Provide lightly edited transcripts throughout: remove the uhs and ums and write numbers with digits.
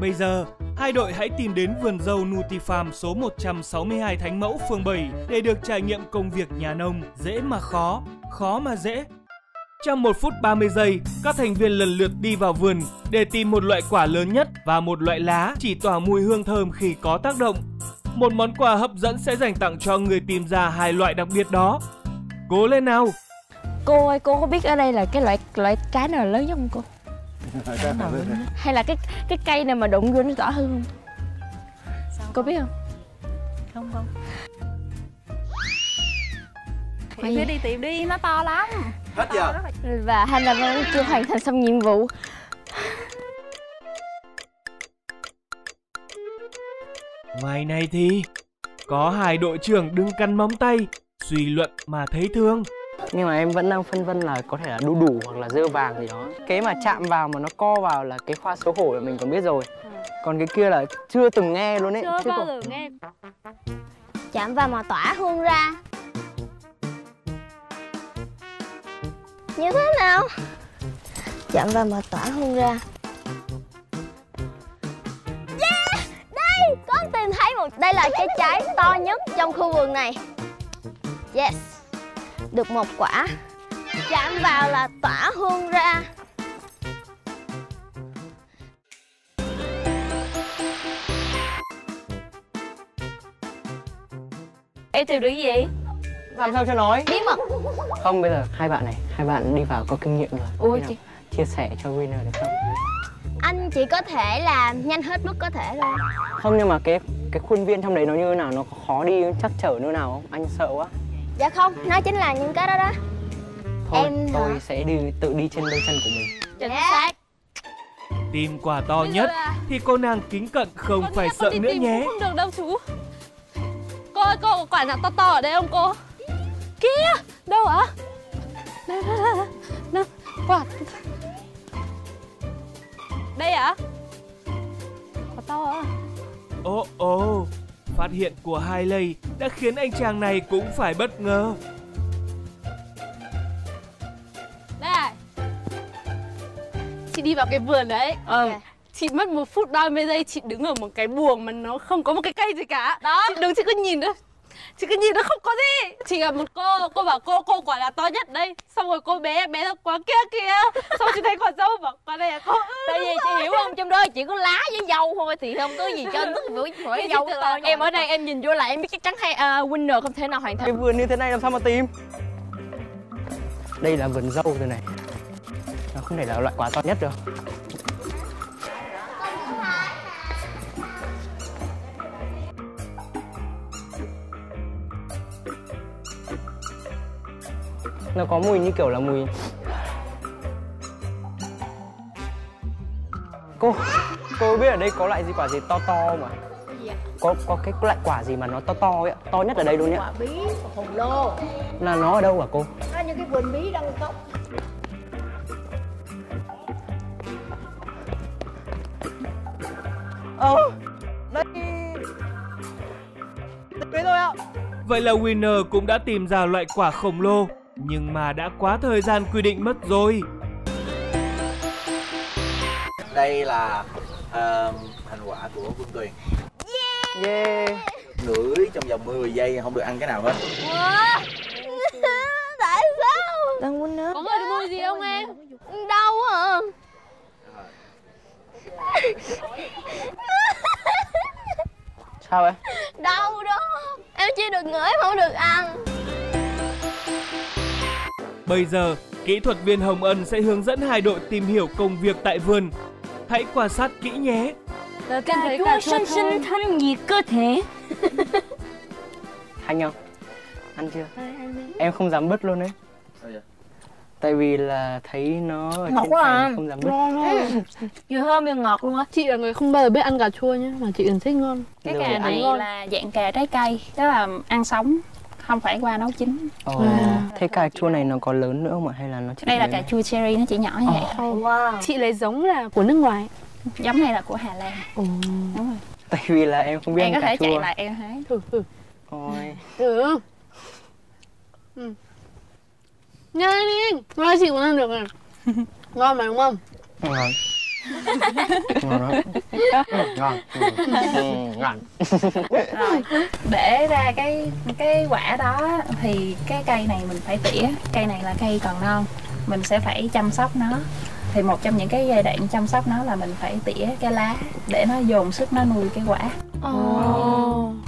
Bây giờ, hai đội hãy tìm đến vườn dâu Nutifarm số 162 Thánh Mẫu, phường 7 để được trải nghiệm công việc nhà nông. Dễ mà khó, khó mà dễ. Trong 1 phút 30 giây, các thành viên lần lượt đi vào vườn để tìm một loại quả lớn nhất và một loại lá chỉ tỏa mùi hương thơm khi có tác động. Một món quà hấp dẫn sẽ dành tặng cho người tìm ra hai loại đặc biệt đó. Cố lên nào! Cô ơi, cô có biết ở đây là cái loại trái nào lớn nhất không cô? Hay là cái cây này mà đụng vô nó rõ hơn không? Sao cô biết không? Không không. Mày cứ đi tìm đi, nó to lắm. Hết giờ. Và hay là vẫn chưa hoàn thành xong nhiệm vụ. Ngoài này thì có hai đội trưởng đứng cắn móng tay, suy luận mà thấy thương. Nhưng mà em vẫn đang phân vân là có thể là đu đủ hoặc là dưa vàng gì đó. Cái mà chạm vào mà nó co vào là cái khoa xấu hổ là mình còn biết rồi. Còn cái kia là chưa từng nghe luôn ấy. Chưa bao giờ nghe. Chạm vào mà tỏa hương ra. Như thế nào? Chạm vào mà tỏa hương ra. Yeah! Đây! Con tìm thấy một... Đây là cái trái to nhất trong khu vườn này. Yes! Được một quả. Chạm vào là tỏa hương ra. Em tìm được cái gì? Làm sao cho nói? Bí mật. Không, bây giờ hai bạn đi vào có kinh nghiệm rồi. Ôi chị, chia sẻ cho Winner được không? Anh chỉ có thể làm nhanh hết mức có thể thôi. Không, nhưng mà cái khuôn viên trong đấy nó như thế nào? Nó có khó đi, chắc trở như nào không? Anh sợ quá. Dạ không, nó chính là những cái đó đó. Thôi, em tôi sẽ tự đi trên đôi chân của mình. Chính xác. Tìm quả to nhất thì cô nàng kính cận không phải sợ nữa nhé. Không được đâu chú. Cô ơi, cô có quả nào to to ở đây không cô? Kia, đâu hả? Đâu, quả. Đây hả? Quả to hả? Ồ, ồ. Phát hiện của Hailey đã khiến anh chàng này cũng phải bất ngờ. Đây, chị đi vào cái vườn đấy. Chị mất 1 phút 30 giây, chị đứng ở một cái buồng mà nó không có một cái cây gì cả. Đó. Chị đứng, chị cứ nhìn thôi. Chị cứ nhìn nó không có gì. Chị gặp một cô bảo cô quả là to nhất đây. Xong rồi cô bé là quả kia kìa. Xong chị thấy quả dâu bảo quả này là cô. Tại vì chị hiểu không, trong đó chỉ có lá với dâu thôi thì không có gì cho tức mỗi dâu to. Em ở đây em nhìn vô là em biết chắc chắn Winner không thể nào hoàn thành. Cái vườn như thế này làm sao mà tìm? Đây là vườn dâu rồi này. Nó không thể là loại quả to nhất được. Nó có mùi như kiểu là mùi... Cô biết ở đây có loại gì, quả gì to to mà? Có cái loại quả gì mà nó to to ấy, to nhất ở đây luôn nhá. Quả bí, quả hồng lô. Là nó ở đâu hả cô? Nó như cái vườn bí đang cốc. Đây... Đấy thôi ạ. Vậy là Winner cũng đã tìm ra loại quả khổng lồ. Nhưng mà đã quá thời gian quy định mất rồi. Đây là thành quả của Vương Tuyền. Yeah. Ngửi trong vòng 10 giây không được ăn cái nào hết. Wow. Tại sao? Đang quên nữa. Có người mua gì không em? Đau à. Sao vậy? Đau đó. Em chỉ được ngửi không được ăn. Bây giờ, kỹ thuật viên Hồng Ân sẽ hướng dẫn hai đội tìm hiểu công việc tại vườn. Hãy quan sát kỹ nhé. Cà chua xinh xinh thanh nhiệt cơ thể. Thanh không? Ăn chưa? Em không dám bứt luôn đấy. Tại vì là thấy nó ở ngọt trên tay, không dám bứt. Nhiều hơn nhiều ngọt luôn á. Chị là người không bao giờ biết ăn cà chua nhé, mà chị còn thích ngon. Cái cà này là dạng cà trái cây, tức là ăn sống, không phải qua nấu chín. Thế cà chua này nó có lớn nữa không ạ? Hay là nó chỉ đây là cà chua cherry, nó chỉ nhỏ như vậy thôi. Wow. Chị lấy giống là của nước ngoài. Giống này là của Hà Lan. Đúng rồi. Tại vì là em không biết em ăn cà chua. Em có thể chạy lại em hái. Thử. Ôi. Thử. Nhanh đi. Nói chị cũng ăn được rồi. Ngon mà đúng không? Ngon. Rồi, để ra cái quả đó thì cái cây này mình phải tỉa. Cây này là cây còn non, mình sẽ phải chăm sóc nó. Thì một trong những cái giai đoạn chăm sóc nó là mình phải tỉa cái lá để nó dồn sức nó nuôi cái quả.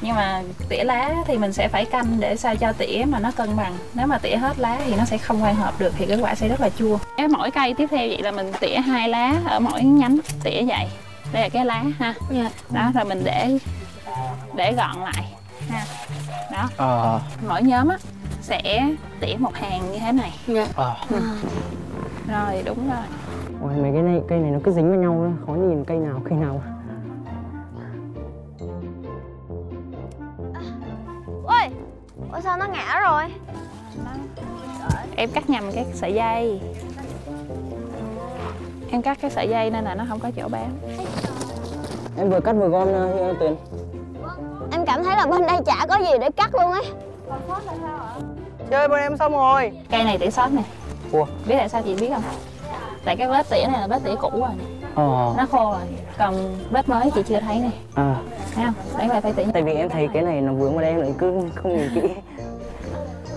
Nhưng mà tỉa lá thì mình sẽ phải canh để sao cho tỉa mà nó cân bằng. Nếu mà tỉa hết lá thì nó sẽ không hòa hợp được, thì cái quả sẽ rất là chua. Mỗi cây tiếp theo vậy là mình tỉa 2 lá ở mỗi nhánh, tỉa vậy. Đây là cái lá ha. Đó, rồi mình để gọn lại ha. Đó. Mỗi nhóm á sẽ tỉa một hàng như thế này. Rồi, đúng rồi. Ôi, mấy cái này, cây này nó cứ dính vào nhau, khó nhìn cây nào khi nào. Ôi, ôi sao nó ngã rồi? Em cắt nhầm cái sợi dây. Em cắt cái sợi dây nên là nó không có chỗ bám. Em vừa cắt vừa gom Tuyền. Em cảm thấy là bên đây chả có gì để cắt luôn ấy. Còn sót là sao ạ? Chơi bên em xong rồi. Cây này tỉa sót nè. Ủa? Biết tại sao chị biết không? Tại cái vết tỉa này là vết tỉa cũ rồi. Nó khô rồi. Còn vết mới chị chưa thấy nè. Thấy không? Đấy là phải tỉa. Tại vì em thấy cái này nó vướng vào đây em lại cứ không nhìn kỹ.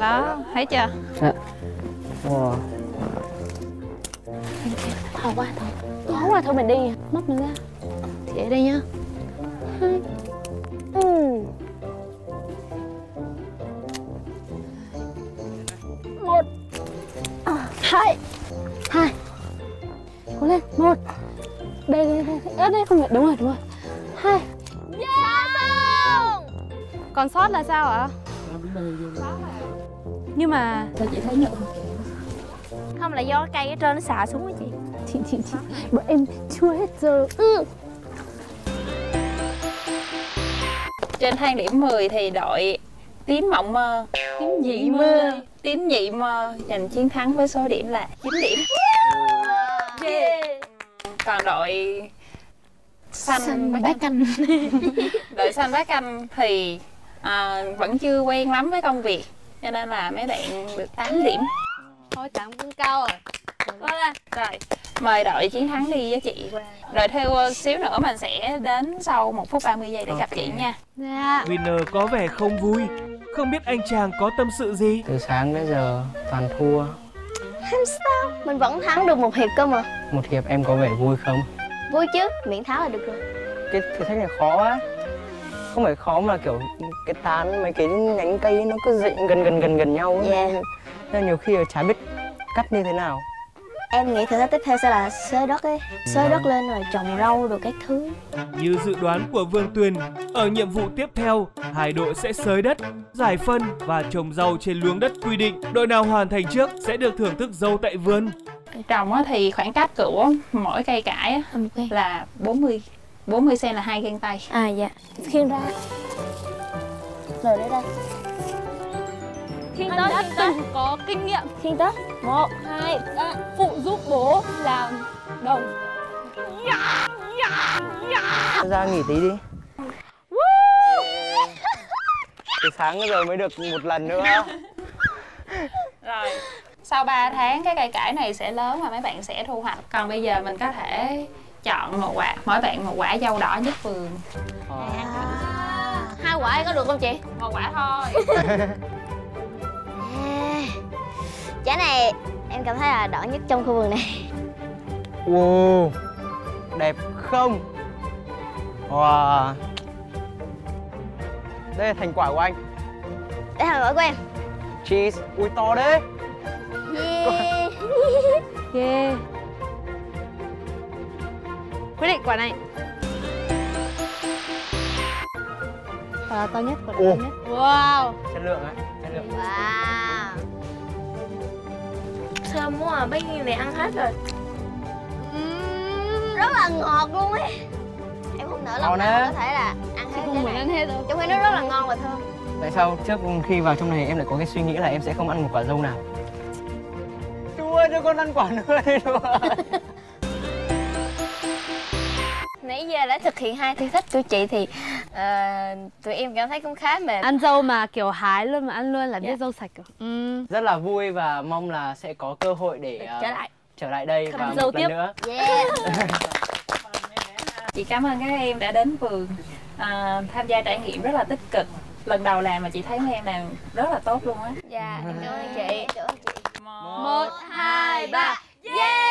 Đó, thấy chưa? Thôi qua thôi. Quá rồi, thôi mình đi. Mất mình ra. Chị ở đây nha. Hai, cố lên, 1. Đây không được, đúng rồi. 2. Còn sót là sao ạ? Nhưng mà sao chị thấy nhựa? Không, là do cây ở trên nó xà xuống á chị. Chị, bọn em chưa hết giờ. Trên thang điểm 10 thì đội Tím Mộng Mơ, Tím Dị Mơ, Tím Dị Mơ giành chiến thắng với số điểm là 9 điểm. Còn đội xanh bá canh đội xanh bá canh thì vẫn chưa quen lắm với công việc, cho nên là mấy bạn được 8 điểm. Thôi tạm cũng cao rồi. Rồi, mời đội chiến thắng đi với chị. Rồi theo xíu nữa mình sẽ đến sau 1 phút 30 giây để gặp chị nha. Winner có vẻ không vui. Không biết anh chàng có tâm sự gì. Từ sáng đến giờ toàn thua. Không sao, mình vẫn thắng được 1 hiệp cơ mà. 1 hiệp em có vẻ vui không? Vui chứ, miễn tháo là được rồi. Cái thử thách này khó á. Không phải khó mà kiểu cái tán mấy cái nhánh cây nó cứ dịnh gần nhau. Nên nhiều khi chả biết cắt như thế nào. Em nghĩ thử thách tiếp theo sẽ là xới đất ấy. Xới đất lên rồi trồng rau rồi các thứ. Như dự đoán của Vương Tuyền, ở nhiệm vụ tiếp theo, 2 đội sẽ xới đất, giải phân và trồng rau trên luống đất quy định. Đội nào hoàn thành trước sẽ được thưởng thức dâu tại vườn. Trồng thì khoảng cách của mỗi cây cải là 40cm là 2 gang tay. Khiêng ra. Rồi đến đây. Khiêng tới, có kinh nghiệm. Khiêng tới. 1, 2, 3. Phụ giúp bố làm đồng. Ra nghỉ tí đi. Từ sáng giờ mới được 1 lần nữa. Rồi. Sau 3 tháng cái cây cải này sẽ lớn và mấy bạn sẽ thu hoạch. Còn bây giờ mình có thể chọn 1 quả, mỗi bạn 1 quả dâu đỏ nhất vườn. 2 quả em có được không chị? 1 quả thôi. Trái này em cảm thấy là đỏ nhất trong khu vườn này. Wow, đẹp không? Wow, đây là thành quả của anh. Đây là thành quả của em. Cheese, ui to đấy. Quyết định quả này. Quả to nhất, quả to nhất. Wow, chất lượng đấy, chất lượng. Wow. Sao mua bánh mì này ăn hết rồi. Rất là ngọt luôn ấy. Em không nỡ lòng nào có thể là ăn hết cái này. Trong khi nó rất là ngon và thơm. Tại sao trước khi vào trong này em lại có cái suy nghĩ là em sẽ không ăn 1 quả dâu nào? Chú ơi cho con ăn quả nữa đi rồi. Nãy giờ đã thực hiện 2 thử thách của chị thì tụi em cảm thấy cũng khá mệt. Ăn dâu mà kiểu hái luôn mà ăn luôn là biết dâu sạch rồi. Rất là vui và mong là sẽ có cơ hội để trở lại trở lại đây và một lần nữa. Yeah. Chị cảm ơn các em đã đến vườn tham gia trải nghiệm rất là tích cực. Lần đầu làm mà chị thấy mấy em làm rất là tốt luôn á. Dạ, em cảm ơn chị. 1, 2, 3. Yeah.